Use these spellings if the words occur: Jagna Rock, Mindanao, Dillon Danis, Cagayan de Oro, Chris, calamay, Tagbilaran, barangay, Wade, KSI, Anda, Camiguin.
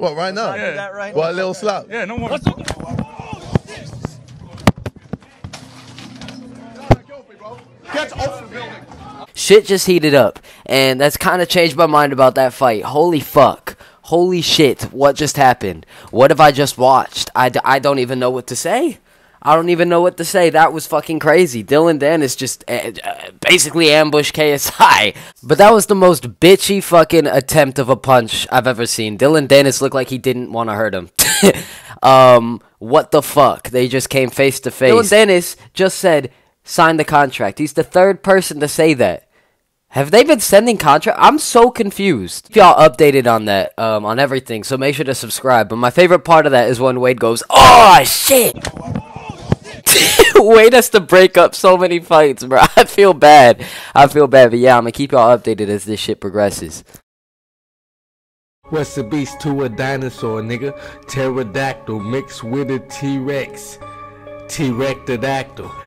What, right now? Yeah. That right now? What, a little slap? Yeah, no more. What's up? Oh, shit. Get off the building. Shit just heated up, and that's kind of changed my mind about that fight. Holy fuck. Holy shit, what just happened? What have I just watched? I don't even know what to say. I don't even know what to say. That was fucking crazy. Dillon Danis just basically ambushed KSI. But that was the most bitchy fucking attempt of a punch I've ever seen. Dillon Danis looked like he didn't want to hurt him. What the fuck? They just came face to face. Dillon Danis just said, sign the contract. He's the third person to say that. Have they been sending contract? I'm so confused. Keep y'all updated on that, on everything, so make sure to subscribe. But my favorite part of that is when Wade goes, oh, shit! Wade has to break up so many fights, bro. I feel bad. I feel bad, but yeah, I'm gonna keep y'all updated as this shit progresses. What's the beast to a dinosaur, nigga? Pterodactyl mixed with a T-Rex. T-Rectodactyl.